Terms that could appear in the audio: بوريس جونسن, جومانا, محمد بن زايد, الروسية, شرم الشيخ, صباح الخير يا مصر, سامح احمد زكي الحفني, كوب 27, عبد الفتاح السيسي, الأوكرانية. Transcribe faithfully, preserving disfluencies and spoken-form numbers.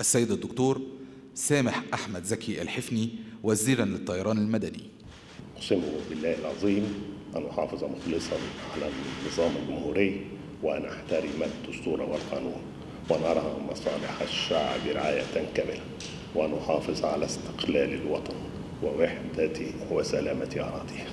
السيد الدكتور سامح احمد زكي الحفني وزيرا للطيران المدني. اقسم بالله العظيم ان احافظ مخلصا على النظام الجمهوري وان احترم الدستور والقانون وان ارعى مصالح الشعب رعايه كامله وان احافظ على استقلال الوطن ووحدته وسلامه اراضيه.